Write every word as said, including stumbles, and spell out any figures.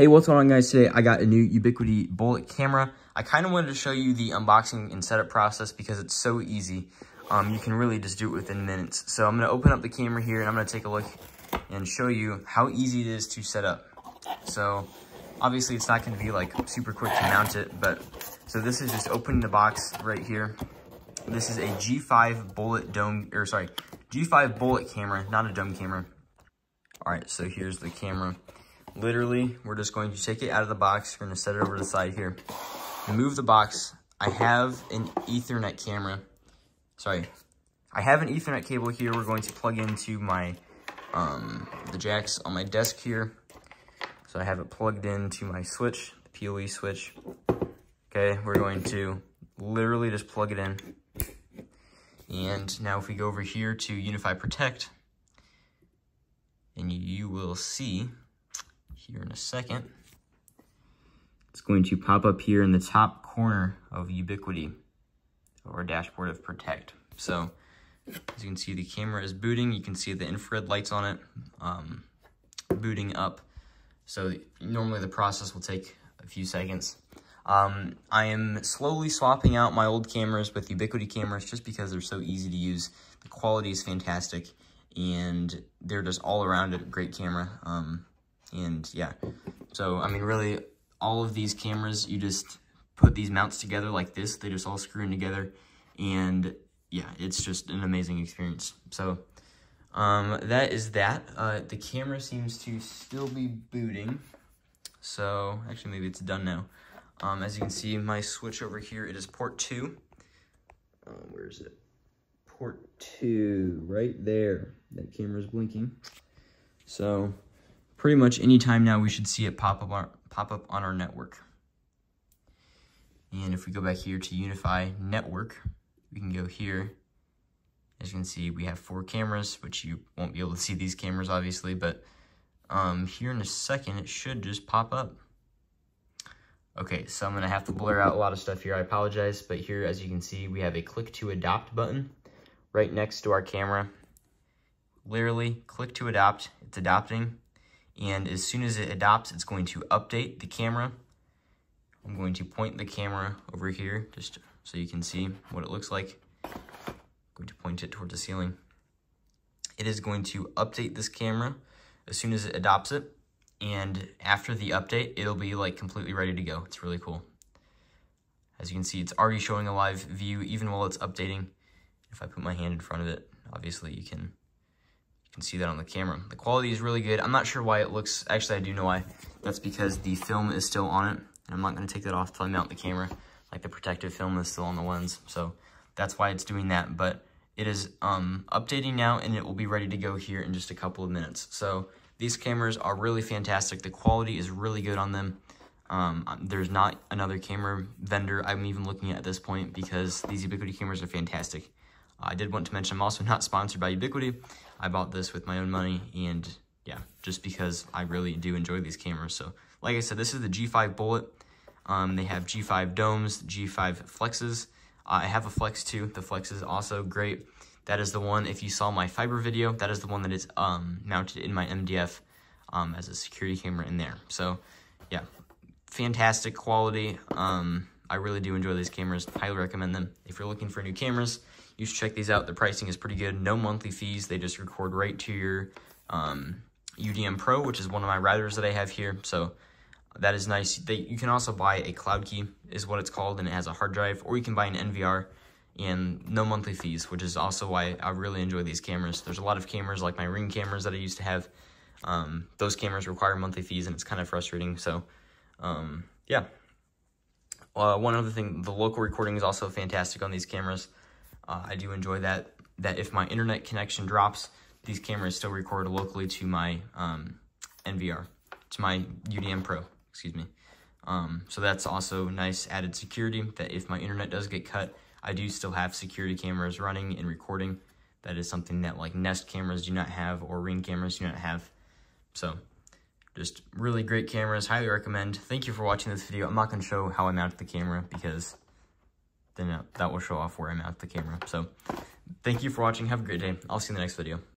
Hey, what's going on guys? Today I got a new Ubiquiti bullet camera. I kind of wanted to show you the unboxing and setup process because it's so easy. Um, you can really just do it within minutes. So I'm going to open up the camera here and I'm going to take a look and show you how easy it is to set up. So obviously it's not going to be like super quick to mount it, but so this is just opening the box right here. This is a G five bullet dome, or sorry, G five bullet camera, not a dome camera. All right, so here's the camera. Literally, we're just going to take it out of the box. We're going to set it over to the side here. Remove the box. I have an Ethernet camera. Sorry. I have an Ethernet cable here. We're going to plug into my um, the jacks on my desk here. So I have it plugged into my switch, the P O E switch. Okay, we're going to literally just plug it in. And now if we go over here to UniFi Protect, and you will see here in a second, it's going to pop up here in the top corner of Ubiquiti, or dashboard of Protect. So as you can see, the camera is booting. You can see the infrared lights on it um, booting up. So normally the process will take a few seconds. Um, I am slowly swapping out my old cameras with Ubiquiti cameras just because they're so easy to use. The quality is fantastic, and they're just all around a great camera. Um, And yeah, so I mean, really, all of these cameras, you just put these mounts together like this. They just all screw in together. And yeah, it's just an amazing experience. So um, that is that. Uh, the camera seems to still be booting. So actually, maybe it's done now. Um, as you can see, my switch over here, it is port two. Uh, where is it? Port two, right there. That camera's blinking. So pretty much any time now, we should see it pop up, on, pop up on our network. And if we go back here to UniFi Network, we can go here. As you can see, we have four cameras, which you won't be able to see these cameras, obviously. But um, here in a second, it should just pop up. Okay, so I'm going to have to blur out a lot of stuff here. I apologize. But here, as you can see, we have a click to adopt button right next to our camera. Literally, click to adopt. It's adopting. And as soon as it adopts, it's going to update the camera. I'm going to point the camera over here just so you can see what it looks like. I'm going to point it toward the ceiling. It is going to update this camera as soon as it adopts it. And after the update, it'll be like completely ready to go. It's really cool. As you can see, it's already showing a live view even while it's updating. If I put my hand in front of it, obviously you can You can see that on the camera. The quality is really good. I'm not sure why it looks, actually I do know why. That's because the film is still on it, and I'm not gonna take that off till I mount the camera. Like the protective film is still on the lens, so that's why it's doing that. But it is um, updating now, and it will be ready to go here in just a couple of minutes. So these cameras are really fantastic. The quality is really good on them. Um, there's not another camera vendor I'm even looking at at this point because these Ubiquiti cameras are fantastic. I did want to mention I'm also not sponsored by Ubiquiti. I bought this with my own money, and yeah, just because I really do enjoy these cameras. So like I said, this is the G five bullet. Um, they have G five domes, G five flexes. Uh, I have a flex too. The flex is also great. That is the one, if you saw my fiber video, that is the one that is um, mounted in my M D F um, as a security camera in there. So yeah, fantastic quality. Um, I really do enjoy these cameras. Highly recommend them. If you're looking for new cameras, you should check these out. The pricing is pretty good. No monthly fees. They just record right to your um, U D M Pro, which is one of my routers that I have here. So that is nice. They, you can also buy a Cloud Key, is what it's called, and it has a hard drive. Or you can buy an N V R, and no monthly fees, which is also why I really enjoy these cameras. There's a lot of cameras, like my Ring cameras that I used to have. Um, those cameras require monthly fees, and it's kind of frustrating. So, um, yeah. Uh, one other thing, the local recording is also fantastic on these cameras. Uh, I do enjoy that, that if my internet connection drops, these cameras still record locally to my um, N V R, to my U D M Pro, excuse me. Um, so that's also nice added security, that if my internet does get cut, I do still have security cameras running and recording. That is something that like Nest cameras do not have, or Ring cameras do not have. So just really great cameras, highly recommend. Thank you for watching this video. I'm not going to show how I mounted the camera because then that will show off where I mount the camera. So thank you for watching. Have a great day. I'll see you in the next video.